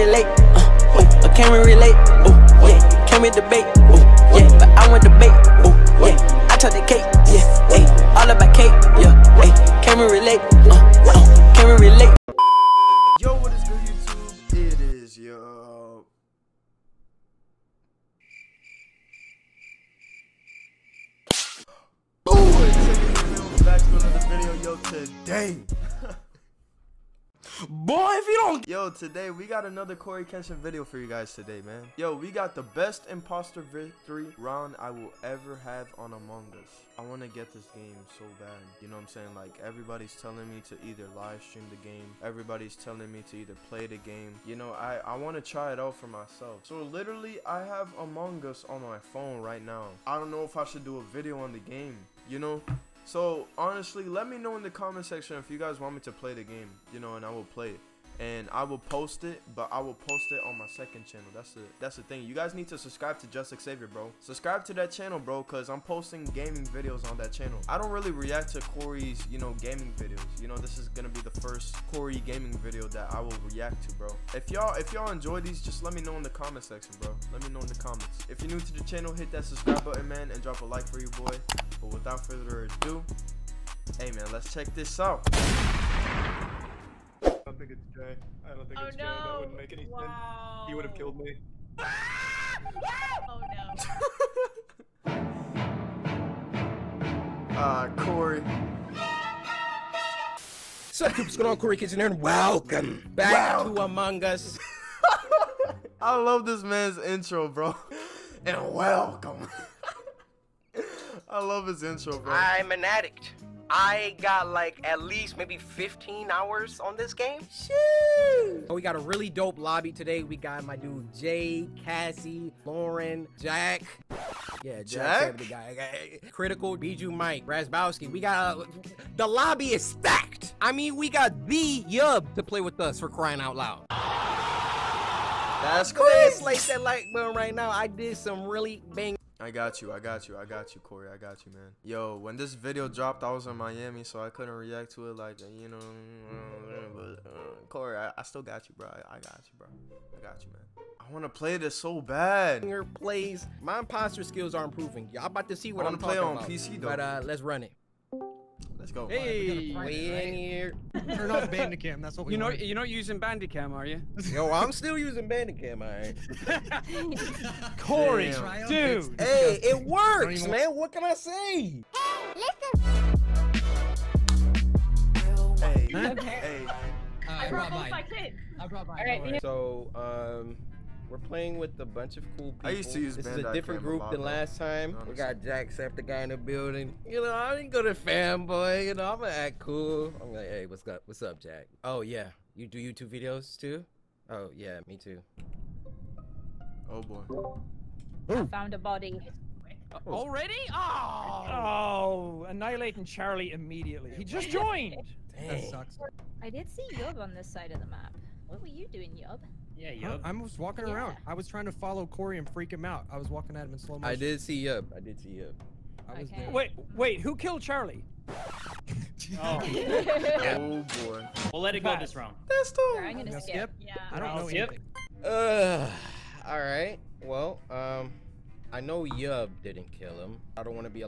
relate? Or can we relate? Ooh, yeah. Can we debate? Ooh, yeah. But I want debate. Ooh, yeah. I talk to Kate. Yeah. Ay, all about Kate. Yeah. Ay, can we relate? Can we relate? Yo, what is good, YouTube? It is yo. Back to another video, yo. Today, boy, if you don't, yo, today we got another CoryxKenshin video for you guys today, man. Yo, we got the best imposter victory round I will ever have on Among Us. I want to get this game so bad, you know what I'm saying? Like, everybody's telling me to either live stream the game, everybody's telling me to either play the game, you know. I want to try it out for myself. So literally I have Among Us on my phone right now. I don't know if I should do a video on the game, you know. So honestly, let me know in the comment section if you guys want me to play the game, you know, and I will play it. And I will post it, but I will post it on my second channel. That's the thing. You guys need to subscribe to JustXavier, bro. Subscribe to that channel, bro, because I'm posting gaming videos on that channel. I don't really react to Corey's, you know, gaming videos. You know, this is gonna be the first Corey gaming video that I will react to, bro. If y'all enjoy these, just let me know in the comment section, bro. Let me know in the comments. If you're new to the channel, hit that subscribe button, man, and drop a like for you, boy. But without further ado, hey, man, let's check this out. I don't think it's Jay. I don't think it's Jay. No. That wouldn't make any sense. He would have killed me. Oh no. Ah, Corey. So, what's going on, CoryxKenshin here, and welcome back to Among Us. I love this man's intro, bro. And welcome. I love his intro, bro. I'm an addict. I got like at least maybe 15 hours on this game. Shoot. We got a really dope lobby today. We got my dude Jay, Cassie, Lauren, Jack. Yeah, Jack. The guy. Critical, Bijou, Mike, Razbowski. We got the lobby is stacked. I mean, we got the Yub to play with us, for crying out loud. That's crazy. Like that like button right now. I did some really bang. I got you, Corey. I got you, man. Yo, when this video dropped, I was in Miami, so I couldn't react to it like, you know. But Corey, I still got you, bro. I got you, bro. I got you, man. I want to play this so bad. Your plays. My imposter skills are improving. Y'all about to see what I'm talking about. I want to play on PC, though. But let's run it. Let's go. Hey, way in here. Turn off Bandicam. That's what we want. You're not using Bandicam, are you? Yo, I'm still using Bandicam, alright. Corey, dude. Hey, it works, man. What can I say? Hey, listen. Hey. I brought both my kids. I brought my kids. So, we're playing with a bunch of cool people. I used to use this is a different group than last time. We got Jacksepticeye in the building. You know, I didn't go to fanboy. You know, I'm gonna act cool. I'm like, hey, what's up? What's up, Jack? Oh yeah, you do YouTube videos too? Oh yeah, me too. Oh boy. I found a body. Already? Oh! Annihilating Charlie immediately. He just joined. That sucks. I did see Yob on this side of the map. What were you doing, Yob? Yeah, Yub. I was walking around. I was trying to follow Corey and freak him out. I was walking at him in slow motion. I did see Yub. I was there. Wait, who killed Charlie? Oh. Oh boy. We'll let it go this round. That's too. I'm gonna skip. Yeah. I don't know anything. All right. Well, I know Yub didn't kill him. I don't want to be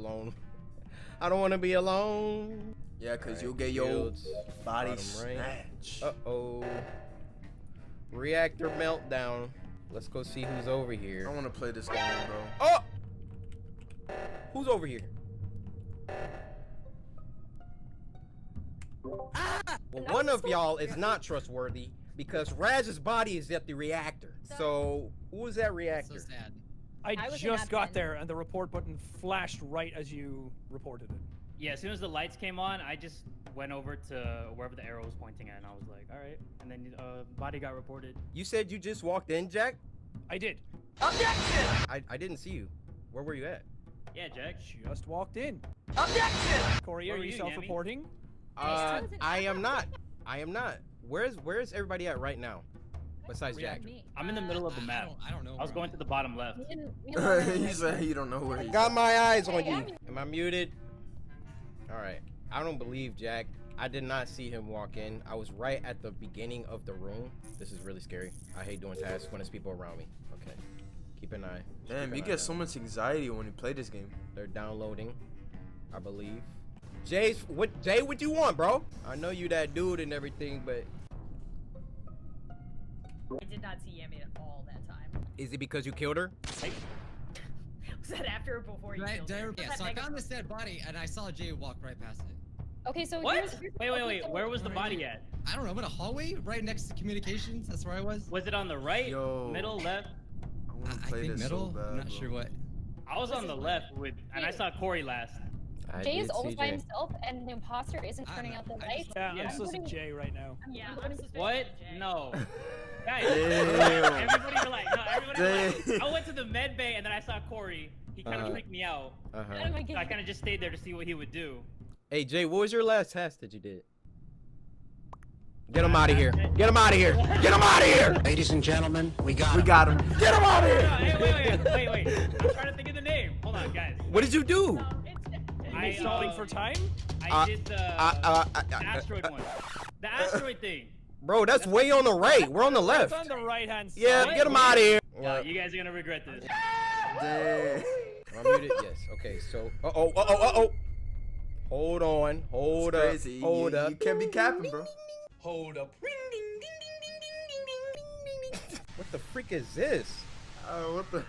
alone. Yeah, cause you'll get your body snatched. Uh oh. Reactor meltdown. Let's go see who's over here. I want to play this game, bro. Oh! Who's over here? Ah! Well, one of y'all is not trustworthy because Raz's body is at the reactor. So, who was that reactor? So sad. I just got there and the report button flashed right as you reported it. Yeah, as soon as the lights came on, I just went over to wherever the arrow was pointing at, and I was like, all right. And then body got reported. You said you just walked in, Jack? I did. Objection! I didn't see you. Where were you at? Yeah, Jack. I just walked in. Objection! Corey, are you self-reporting? I am not. Where is everybody at right now? Besides Jack? I'm in the middle of the map. I don't know. I was going to the bottom left. He said you don't know where he is. Got my eyes on you. Am I muted? All right. I don't believe Jack. I did not see him walk in. I was right at the beginning of the room. This is really scary. I hate doing tasks when there's people around me. Okay. Keep an eye. Damn, you get so much anxiety when you play this game. They're downloading, I believe. Jay's, what, Jay, what you want, bro? I know you that dude and everything, but... I did not see Yami at all that time. Is it because you killed her? Was that after or before you killed her? Yeah, so I found this dead body and I saw Jay walk right past it. Okay, so what? Wait, where was the body at? I don't know, in a hallway right next to communications. That's where I was. Was it on the right, middle, left? I think middle. So bad, I'm not sure what. I was on the left with, and I saw Corey last. Jay is always by himself, and the imposter isn't turning out the lights. Yeah, I'm listening to Jay right now. Yeah, I'm listening to Jay. What? No. Guys, everybody relax. No, everybody relax. I went to the med bay, and then I saw Corey. He kind of freaked me out. So I kind of just stayed there to see what he would do. Hey, Jay, what was your last task that you did? Get him out of here. Get him out of here. Get him out of here. Ladies and gentlemen, we got him. We got him. Get him out of here. Wait. I'm trying to think of the name. Hold on, guys. What did you do? I solving for time? I did the asteroid one. The asteroid thing. Bro, that's way on the right. We're on the left. That's on the right-hand side. Yeah, get him out of here. Yeah, you guys are going to regret this. I'm muted. Yes. Okay, so. Uh-oh. Hold on, hold up. You can't be capping, bro. Hold up. What the freak is this? Oh, what the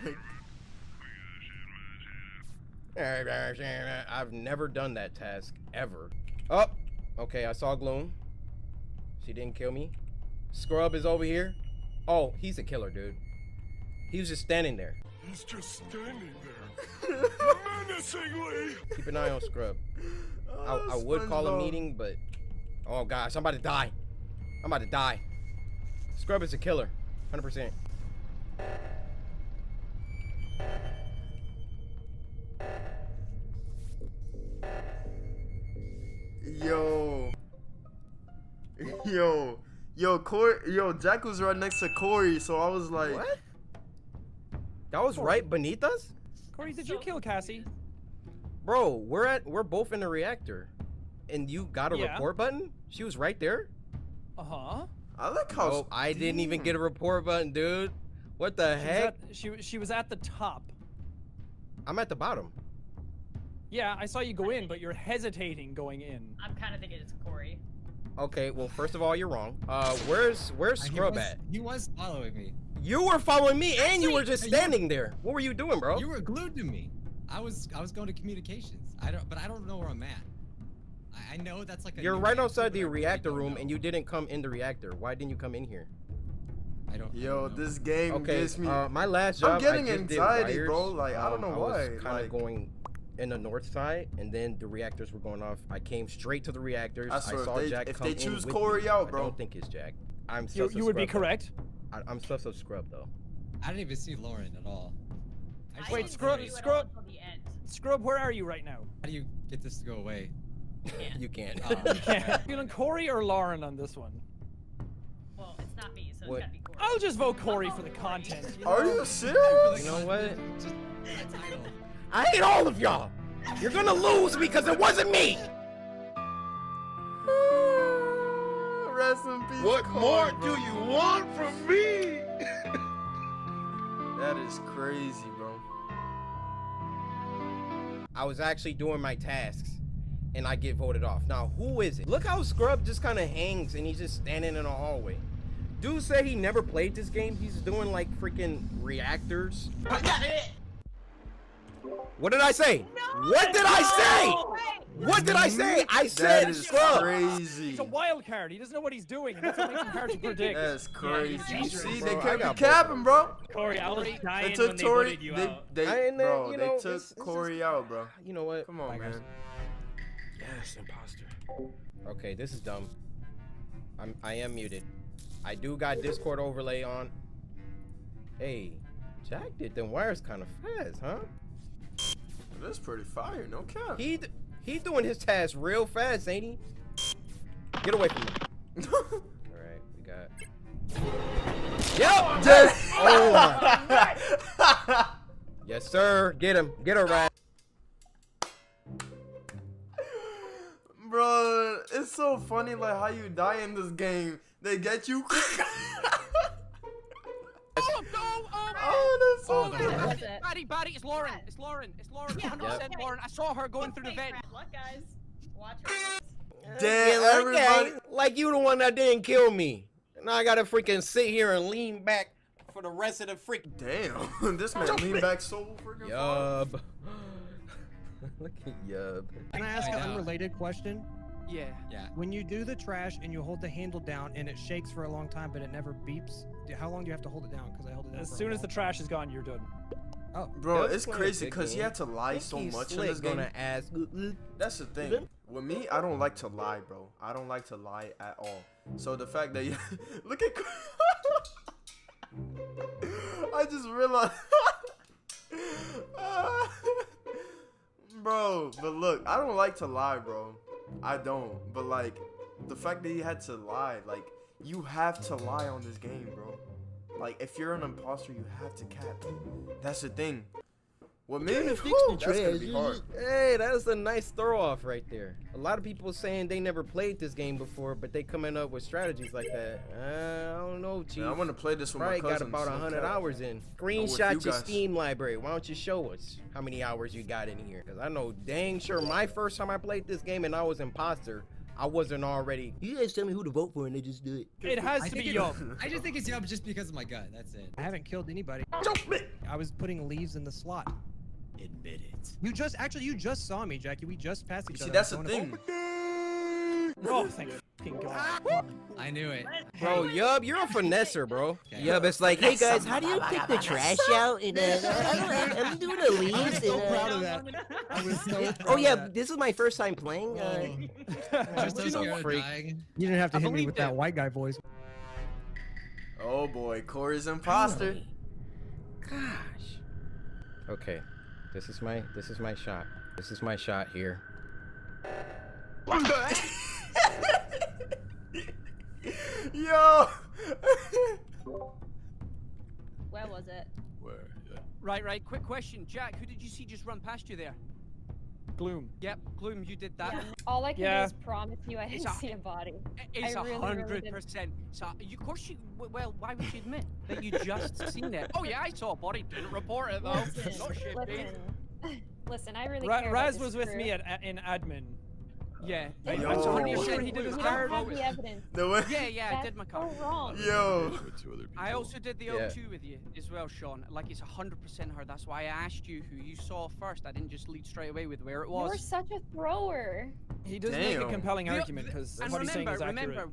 heck? I've never done that task, ever. Oh, okay, I saw Gloom. She didn't kill me. Scrub is over here. Oh, he's a killer, dude. He was just standing there. He's just standing there. Menacingly. Keep an eye on Scrub. Oh, I would call a meeting, but... Oh, gosh. I'm about to die. I'm about to die. Scrub is a killer. 100%. Yo, Corey. Yo, Jack was right next to Corey, so I was like... What? That was right beneath us? Corey, did you kill Cassie? Bro, we're both in the reactor. And you got a report button? She was right there? Uh-huh. I like how I didn't even get a report button, dude. What the heck? She was at the top. I'm at the bottom. Yeah, I saw you go in, but you're hesitating going in. I'm kind of thinking it's Corey. Okay, well, first of all, you're wrong. Where's Scrub at? He was following me. You were following me, and you were just standing there. What were you doing, bro? You were glued to me. I was going to communications. I don't know where I'm at. I know that's like a. You're right outside the reactor room, and you didn't come in the reactor. Why didn't you come in here? I don't. Yo, this game gives me. My last job. I'm getting anxiety, bro. Like I don't know why. I was kind of going in the north side, and then the reactors were going off. I came straight to the reactors. I saw Jack. If they choose Corey out, bro, I don't think it's Jack. I'm. You would be correct. I'm so Scrub though. I didn't even see Lauren at all. Wait, Scrub, where are you right now? How do you get this to go away? You can't. Feeling Corey or Lauren on this one? Well, it's not me, so it's gotta be Corey. I'll just vote Corey for the content. Are you serious? You know what? I hate all of y'all. You're gonna lose because it wasn't me. Rest in peace, what more do you want from me? That is crazy, bro. I was actually doing my tasks, and I get voted off. Now, who is it? Look how Scrub just kind of hangs, and he's just standing in a hallway. Dude said he never played this game. He's doing, like, freaking reactors. I got it. What did I say? No, what did I say? Wait. What did I say? I said Scrub. Crazy. He's a wild card. He doesn't know what he's doing. That's what makes him hard to predict. That's crazy. Yeah, see, bro, they kept capping, bro. Corey, I was dying they took when Corey, they voted you out. They took Corey out, bro. You know what? Come on, man. Yes, imposter. Okay, this is dumb. I am muted. I do got Discord overlay on. Hey, Jack did them wires kind of fast, huh? That's pretty fire, no cap. He doing his task real fast, ain't he? Get away from me. All right, we got. Yep. Oh. Yes, sir. Get him. Get her right. bro. It's so funny, like, how you die in this game. They get you. Oh, that's so funny. Buddy, it's Lauren. It's Lauren. It's Lauren. 100% Lauren. I saw her going through the vent. Look, guys. Watch her. Damn, yeah, everybody. Like, you the one that didn't kill me. Now I gotta freaking sit here and lean back for the rest of the freak. Damn, this man leaned back so freaking far. Yub. Look at Yub. Can I ask an unrelated question? Yeah. Yeah. When you do the trash and you hold the handle down and it shakes for a long time but it never beeps, how long do you have to hold it down? Because I hold it down. As soon as the trash is gone, you're done. Oh, bro, it's crazy because you have to lie so much in this game. That's the thing. With me, I don't like to lie, bro. I don't like to lie at all. So the fact that you look at, I just realized, bro. But look, I don't like to lie, bro. I don't. But like, the fact that you had to lie, like, you have to lie on this game, bro. Like, if you're an imposter, you have to cap. That's the thing. What made me hard. Hey, that is a nice throw off right there. A lot of people saying they never played this game before, but they coming up with strategies like that. I don't know, Chief. Man, I'm gonna play this with my cousins. Got about 100 hours in. Screenshot your Steam library. Why don't you show us how many hours you got in here? Cause I know dang sure my first time I played this game and I was imposter, I wasn't already. You guys tell me who to vote for and they just do it. It has to be Yub. I just think it's Yub just because of my gut. That's it. I haven't killed anybody. I was putting leaves in the slot. Admit it. You just actually you just saw me, Jackie. We just passed each other. See, that's the thing. Oh, thank God. I knew it. Bro, Yub, you're a finesser, bro. Okay. Yub, it's like, hey guys, how do you pick the trash out? And I'm doing the leaves. I was so proud of that. I was so proud. Oh yeah, this is my first time playing. Just so freak. You didn't have to hit me with that white guy voice. Oh boy, Cory's imposter. Gosh. Okay, this is my shot. This is my shot here. Yo. Where was it? Where? Yeah. Right. Quick question, Jack. Who did you see just run past you there? Gloom. Yep, Gloom. You did that. Yeah. All I can do is promise you, I didn't see a body. It's 100%. So, of course you. Well, why would you admit that you just seen it? Oh yeah, I saw a body. Didn't report it though. Listen, no shit, listen, I really care. Raz was with me in admin. Yeah, he did his card. Yeah, I did my card. Yo. I also did the O2 with you as well, Sean. Like, it's 100% her. That's why I asked you who you saw first. I didn't just lead straight away with where it was. You're such a thrower. He does make a compelling argument because what he's saying is accurate. Remember,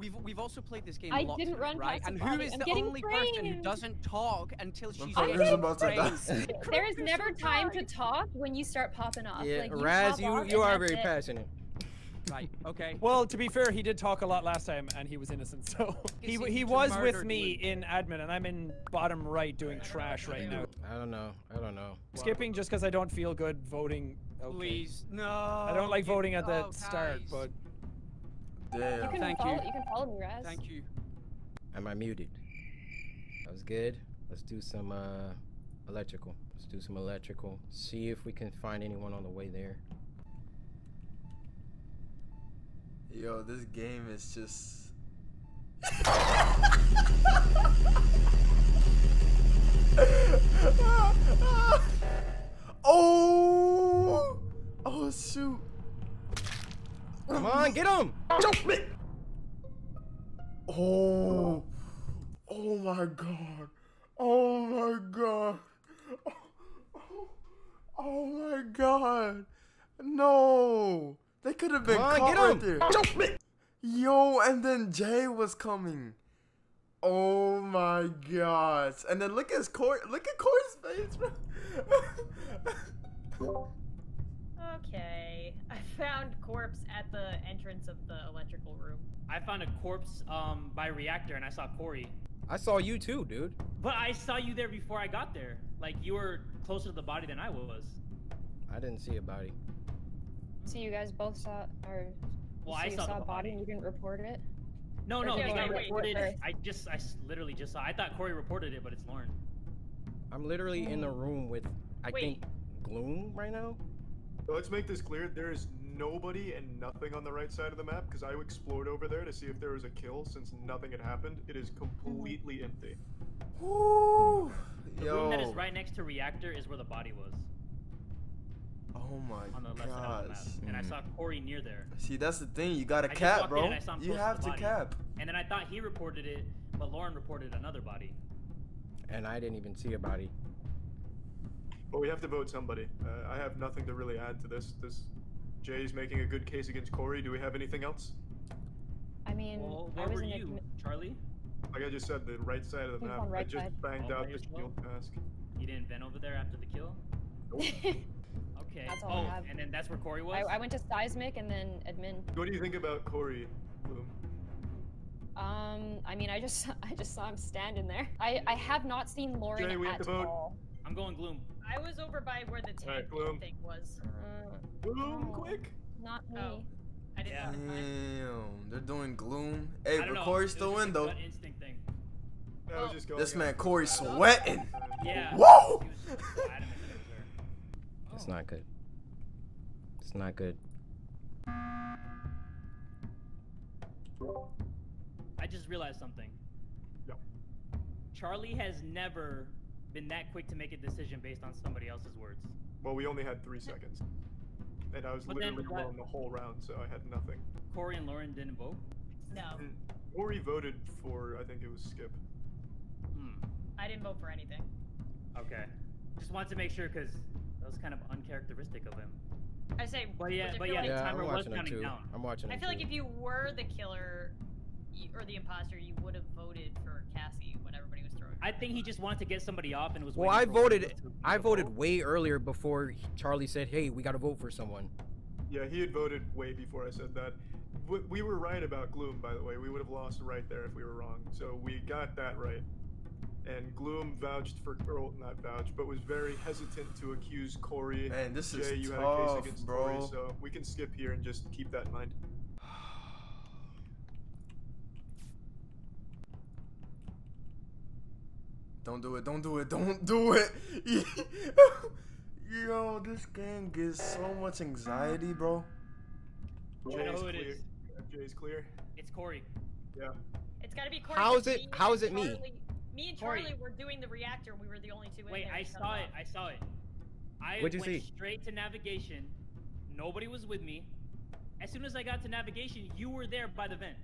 we've also played this game a lot, right? And who is the only person who doesn't talk until she's about to die? There is never time to talk when you start popping off. Yeah, Raz, you are very passionate. Right. Okay. Well, to be fair, he did talk a lot last time, and he was innocent. So he was with me in admin, and I'm in bottom right doing trash right now. I don't know. Skipping just because I don't feel good voting. Okay. Please, no. I don't like voting at the start, but. Damn. You can follow me, Raz. Thank you. Am I muted? That was good. Let's do some electrical. See if we can find anyone on the way there. Yo, this game is just. Oh! Oh, shoot. Come on, get him! Jump it! Oh. Oh my God. Oh my God. Oh my God. No. They could have been caught right there. Jump it! Yo, and then Jay was coming. Oh my gosh! And then look at his Corey's face, bro. Okay, I found corpse at the entrance of the electrical room. I found a corpse by reactor, and I saw Corey. I saw you too, dude. But I saw you there before I got there. Like, you were closer to the body than I was. I didn't see a body. So you guys both saw, or well, so I saw a body and you didn't report it? No, it got reported. I literally just saw. I thought Corey reported it, but it's Lauren. I'm literally in the room with, I think, Gloom right now. Let's make this clear. There is nobody and nothing on the right side of the map, because I explored over there to see if there was a kill since nothing had happened. It is completely empty. Woo! The room that is right next to reactor is where the body was. Oh my gosh. On the left side of the map. And I saw Corey near there. See, that's the thing. You gotta cap, bro. You have to cap. And then I thought he reported it, but Lauren reported another body. And I didn't even see a body. Well, we have to vote somebody. I have nothing to really add to this. Jay's making a good case against Corey. Do we have anything else? I mean, well, where were you, Charlie? Like I just said, the right side of the map. Right I just side. Banged out the shield mask. You didn't vent over there after the kill? Nope. Okay. That's all I have. And then that's where Corey was? I went to Seismic and then Admin. What do you think about Corey? I mean, I just saw him standing there. I have not seen Lauren at all. I'm going Gloom. I was over by where the tank thing was. Gloom, quick! Not me. Oh. I didn't know. Damn, they're doing Gloom. Hey, but Corey's still in, though. Instinct thing. Well, this man, Corey, sweating. Yeah. Whoa! It's not good. It's not good. I just realized something. Yep. Charlie has never been that quick to make a decision based on somebody else's words. Well, we only had 3 seconds. And I was literally wrong the whole round, so I had nothing. Corey and Lauren didn't vote? No. Corey voted for, I think it was Skip. I didn't vote for anything. Okay. Just wanted to make sure, because that was kind of uncharacteristic of him. I say, but yeah, the timer was counting down. I'm watching it. I feel like if you were the killer or the imposter, you would have voted for Cassie when everybody was throwing. I think he just wanted to get somebody off and was. Well, I voted way earlier before Charlie said, "Hey, we got to vote for someone." Yeah, he had voted way before I said that. We were right about Gloom, by the way. We would have lost right there if we were wrong. So we got that right. And Gloom vouched for, or not vouched, but was very hesitant to accuse Corey. Man, this is tough, you had a case against bro. Corey, so we can skip here and just keep that in mind. Don't do it, don't do it, don't do it! Yo, this game gives so much anxiety, bro. Jay's clear. It's Corey. Yeah. It's gotta be Corey. How is it me? Me and Charlie were doing the reactor. We were the only two in there. Wait, I saw it. I went straight to navigation. Nobody was with me. As soon as I got to navigation, you were there by the vent.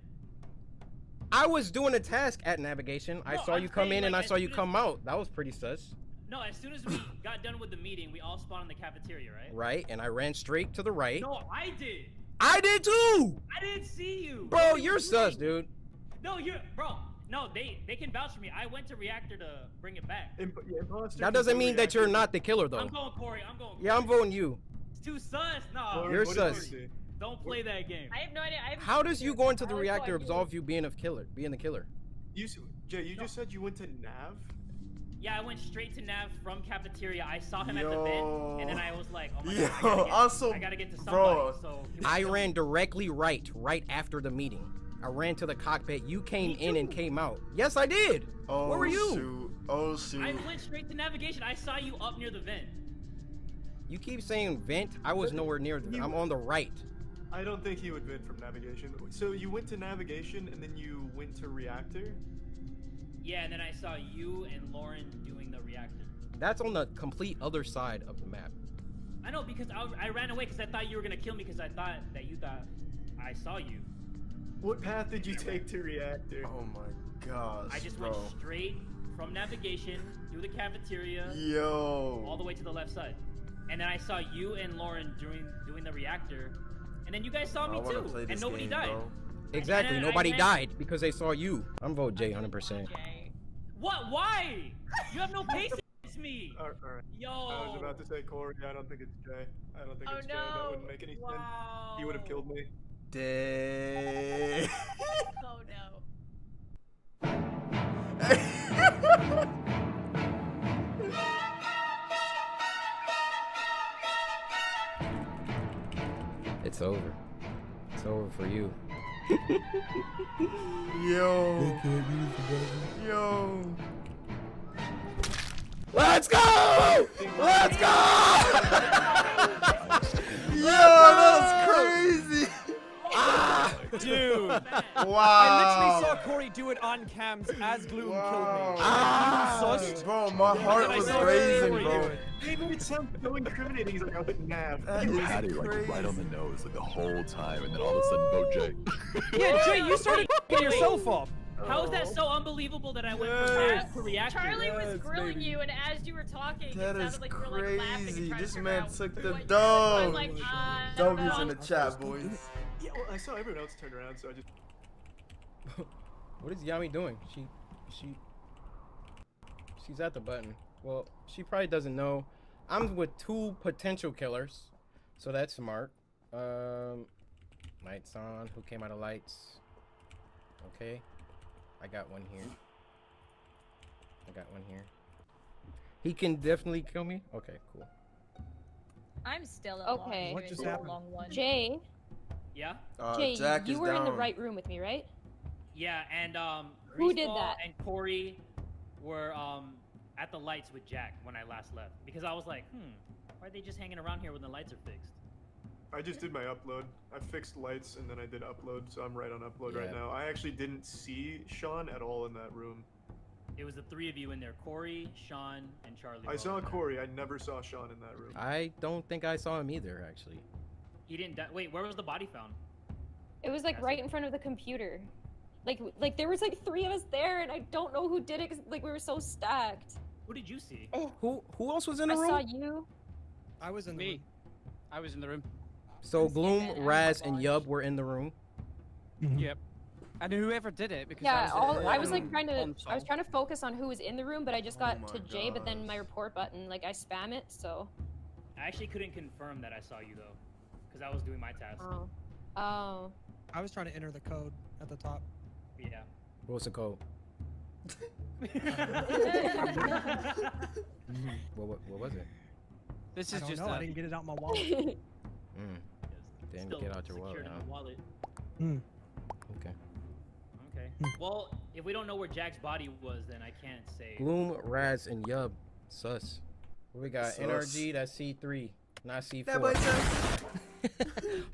I was doing a task at navigation. No, I saw you come in and I saw you come out. That was pretty sus. No, as soon as we got done with the meeting, we all spawned in the cafeteria, right? Right, and I ran straight to the right. No, I did. I did too. I didn't see you. Bro, you're sus, dude. No, you're, bro. No, they can vouch for me. I went to reactor to bring it back. That doesn't mean that you're not the killer, though. I'm going Corey. I'm going Corey. Yeah, I'm voting you. It's too sus. No. You're sus. Don't play that game. I have no idea. How does you going to the reactor absolve you being the killer? Jay, you just said you went to Nav? Yeah, I went straight to Nav from cafeteria. I saw him at the vent, and then I was like, oh my God, I gotta get to somebody. So I ran directly right after the meeting. I ran to the cockpit. You came in and came out. Yes, I did. Oh, where were you? Shoot. Oh, shoot. I went straight to navigation. I saw you up near the vent. You keep saying vent. I was nowhere near the vent. I'm on the right. I don't think he would vent from navigation. So you went to navigation and then you went to reactor? Yeah, and then I saw you and Lauren doing the reactor. That's on the complete other side of the map. I know, because I ran away because I thought you were going to kill me because I thought that you thought I saw you. What path did you take to reactor? Oh my gosh, I just went straight from navigation through the cafeteria all the way to the left side. And then I saw you and Lauren doing the reactor. And then you guys saw me too. And nobody died. Bro. Exactly, nobody died because they saw you. I'm vote Jay 100%. What? Why? You have no patience. Me. Yo. I was about to say Corey. I don't think it's Jay. I don't think it's Jay. That wouldn't make any sense. He would have killed me. Day. Oh no. It's over. It's over for you. Yo. Yo. Let's go! Let's go! Yo, that was crazy. Dude. Wow. I literally saw Corey do it on cams as Gloom killed me. Ah, bro, my heart was racing, bro. He made it sound so incriminating. He's like, I was nav. That you had it like right on the nose like the whole time, and then all of a sudden, Bo Jay. Yeah, Jay, you started yourself off. How is that so unbelievable that I went from that to reaction? Charlie was grilling you, and as you were talking, that it sounded like you were like laughing and trying to figure out what you were doing. I was like, Dobies in the chat, boys. Yeah, well, I saw everyone else turn around, so I just. What is Yami doing? She's at the button. Well, she probably doesn't know. I'm with two potential killers, so that's smart. Lights on. Who came out of lights? Okay. I got one here. I got one here. He can definitely kill me. Okay, cool. I'm still along. Okay. What just happened? Jay. Yeah. Jay, Jack you were down in the right room with me, right? Yeah, and who did that? And Corey were at the lights with Jack when I last left because I was like, why are they just hanging around here when the lights are fixed? I just did my upload. I fixed lights and then I did upload, so I'm right on upload right now. I actually didn't see Sean at all in that room. It was the three of you in there, Corey, Sean, and Charlie. I saw Corey. I never saw Sean in that room. I don't think I saw him either, actually. He didn't die. Wait, where was the body found? It was like right in front of the computer. Like there was like three of us there, and I don't know who did it because like we were so stacked. Who did you see? Oh, who else was in the room? I saw you. I was in the room. I was in the room. So Gloom, Raz, and Yub were in the room. Yep. And whoever did it, because I was trying to focus on who was in the room, but I just got to Jay, but then my report button, like I spam it, so. I actually couldn't confirm that I saw you though, because I was doing my task. Oh. Oh. I was trying to enter the code at the top. Yeah. What's the code? What was it? This is just. I didn't get it out my wallet. Damn, get out your wallet, huh? Okay. Okay. Well, if we don't know where Jack's body was, then I can't say. Gloom, Raz, and Yub. Sus. What we got? Sus. NRG, that's C3, not C4. That was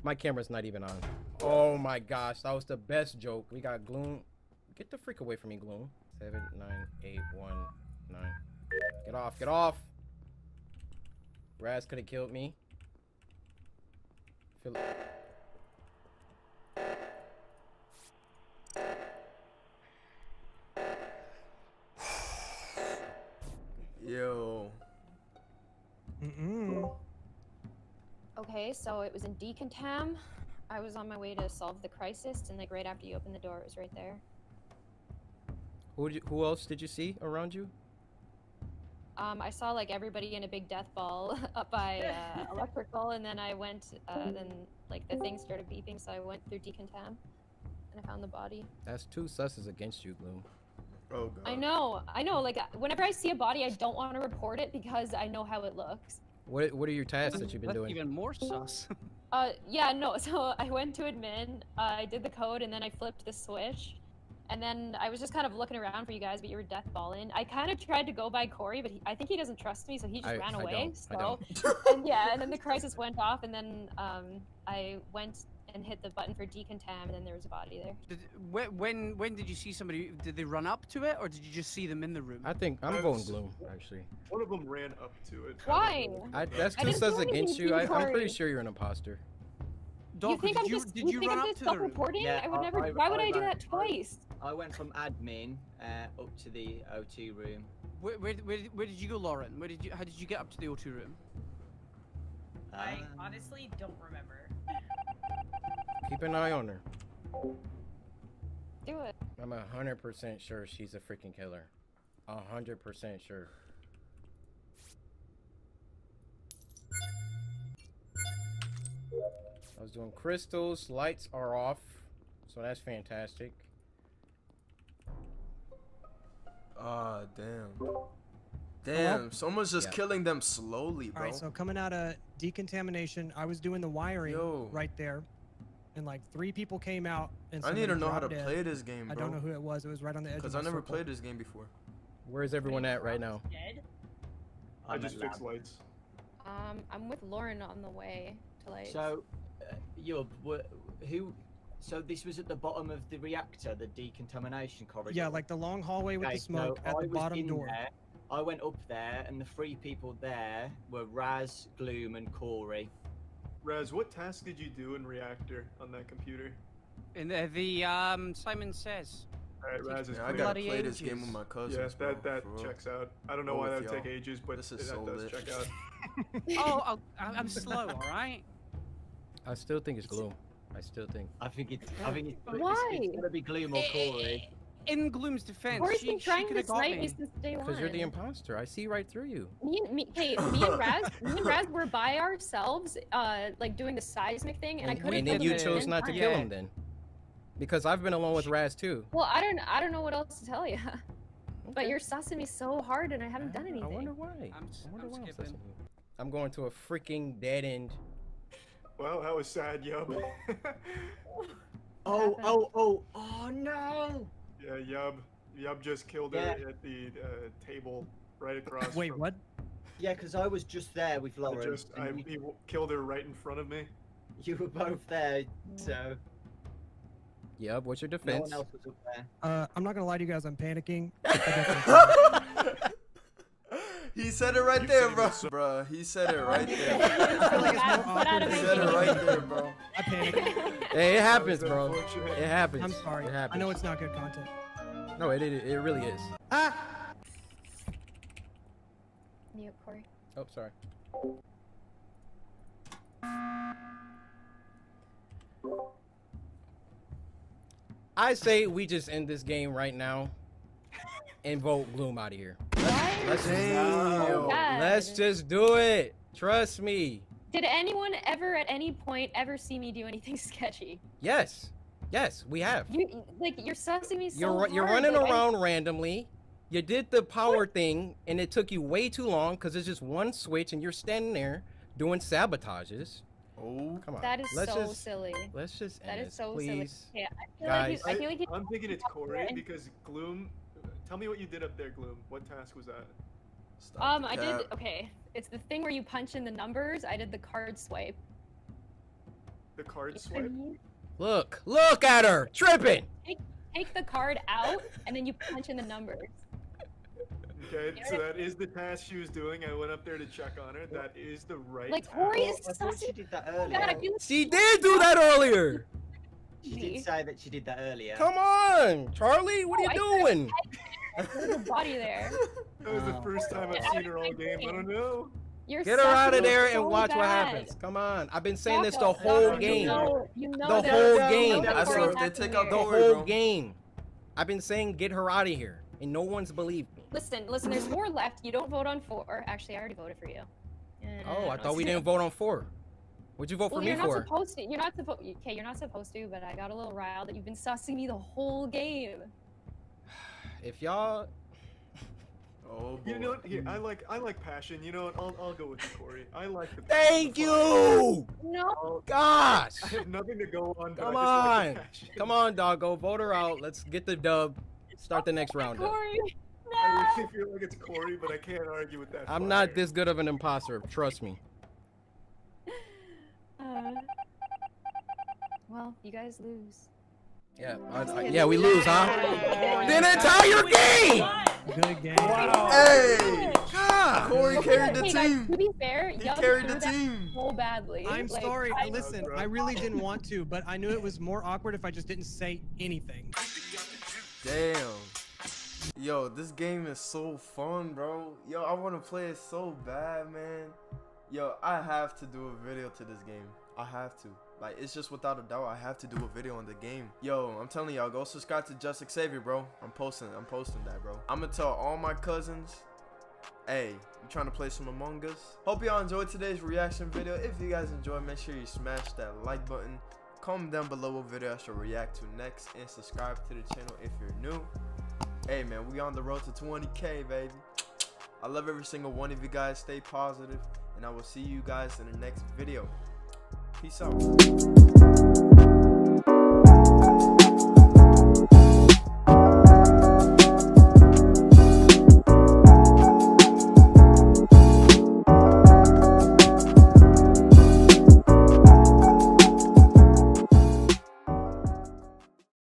my camera's not even on. Oh my gosh, that was the best joke. We got Gloom. Get the freak away from me, Gloom. 7, 9, 8, 1, 9. Get off, get off. Raz could have killed me. Yo. Okay, so it was in Decontam. I was on my way to solve the crisis, and like right after you opened the door, it was right there. Who else did you see around you? I saw like everybody in a big death ball up by electrical, and then I went, then like the thing started beeping, so I went through Decontam, and I found the body. That's two susses against you, Gloom. Oh god. I know. Like whenever I see a body, I don't want to report it because I know how it looks. What are your tasks that you've been doing? Even more sus. Yeah, no. So I went to admin. I did the code, and then I flipped the switch. And then I was just kind of looking around for you guys, but you were deathballing. I kind of tried to go by Corey, but I think he doesn't trust me, so he just ran away. So and yeah, and then the crisis went off, and then I went and hit the button for Decontam, and then there was a body there. When did you see somebody? Did they run up to it, or did you just see them in the room? I think I'm going Gloom, actually. One of them ran up to it. Why? That's two says against you. I'm pretty sure you're an imposter. Doc, did you run up to the room? Yeah, I would never. Why would I do that twice? I went from admin up to the O2 room. Where did you go, Lauren? How did you get up to the O2 room? I honestly don't remember. Keep an eye on her. Do it. I'm 100% sure she's a freaking killer. 100% sure. I was doing crystals. Lights are off, so that's fantastic. Ah, damn. Someone's just killing them slowly, bro. All right, so coming out of decontamination, I was doing the wiring right there, and like three people came out. And I need to know how to play this game, bro. I don't know who it was. It was right on the edge. Because I never played this game before. Where is everyone at right now? I just fixed lights. I'm with Lauren on the way to lights. So, who So this was at the bottom of the reactor, the decontamination corridor? Yeah, like the long hallway with the smoke at the bottom door. I went up there, and the three people there were Raz, Gloom, and Cory. Raz, what task did you do in reactor on that computer? In the Simon Says. Alright, Raz is I gotta play this game with my cousins. Yes, that checks out. I don't know why that would take ages, but that does check out. Oh, I'm slow, alright? I still think it's Gloom. I think it's gonna be Gloom or Cory. In Gloom's defense, she could have got me. Because you're the imposter. I see right through you. Me and Raz were by ourselves, like doing the seismic thing, and I couldn't. And then you chose not to kill him, then. Because I've been alone with Raz too. Well, I don't know what else to tell you. Okay. But you're sussing me so hard, and I haven't done anything. I wonder why. I wonder why I'm sussing you. I'm going to a freaking dead end. Well, that was sad, yo. oh no. Yeah, Yub just killed her at the table right across. Wait, what? Yeah, because I was just there with Lauren. He killed her right in front of me. You were both there, so. Yub, what's your defense? No one else was up there. I'm not gonna lie to you guys, I'm panicking. He said it right there, bro. Bro, he said it right there. He said it right there, bro. I panicked. Hey, it happens, bro. It happens. I'm sorry. It happens. I know it's not good content. No, it really is. Ah! Mute, Cory. Oh, sorry. I say we just end this game right now and vote Gloom out of here. Let's just do it. Trust me. Did anyone ever at any point ever see me do anything sketchy? Yes. Yes, we have. You, like, you're sussing me so hard. You're running around randomly. You did the power thing, and it took you way too long because it's just one switch, and you're standing there doing sabotages. Oh, come on. That is so silly. Let's just end this, please. Yeah, I feel like I'm thinking it's Cory because Gloom... Tell me what you did up there, Gloom. What task was that? It's the thing where you punch in the numbers. I did the card swipe. The card swipe? Look at her! Tripping! Take the card out, and then you punch in the numbers. Okay, so that is the task she was doing. I went up there to check on her. That is the right task. Cory is sussy. Oh, like she did do that earlier! She did say that she did that earlier. Come on, Charlie, what are you doing? There's a body there. That was the first time I've seen her all game. I don't know. Get her out of there and watch what happens. Come on, I've been saying this the whole game. The whole game. I saw if they take out the whole game. I've been saying get her out of here, and no one's believed me. Listen. There's more left. You don't vote on 4. Actually, I already voted for you. Oh, I thought we didn't vote on 4. What'd you vote for me for? You're not supposed to. You're not supposed. Okay, you're not supposed to. But I got a little riled that you've been sussing me the whole game. If y'all. Oh. Boy. You know what? Here, I like passion. You know what? I'll go with you, Cory. I like the. Thank you. No. Gosh. I have nothing to go on. Come on. Like come on, doggo. Vote her out. Let's get the dub. Start the next round. Cory. No. I really feel like it's Cory, but I can't argue with that. I'm not this good of an imposter. Trust me. Well, you guys lose. Yeah, we lose, huh? Then it's all your game! Good game. Wow. Hey! God. Cory carried the team. To be fair, he carried the team so badly. I'm sorry. Listen, I really didn't want to, but I knew it was more awkward if I just didn't say anything. Damn. Yo, this game is so fun, bro. Yo, I want to play it so bad, man. Yo, I have to do a video to this game. I have to. Like, it's just without a doubt, I have to do a video on the game. Yo, I'm telling y'all, go subscribe to JustXavier, bro. I'm posting that, bro. I'm gonna tell all my cousins, hey, you trying to play some Among Us? Hope y'all enjoyed today's reaction video. If you guys enjoyed, make sure you smash that like button. Comment down below what video I should react to next. And subscribe to the channel if you're new. Hey, man, we on the road to 20K, baby. I love every single one of you guys. Stay positive, and I will see you guys in the next video. Peace out.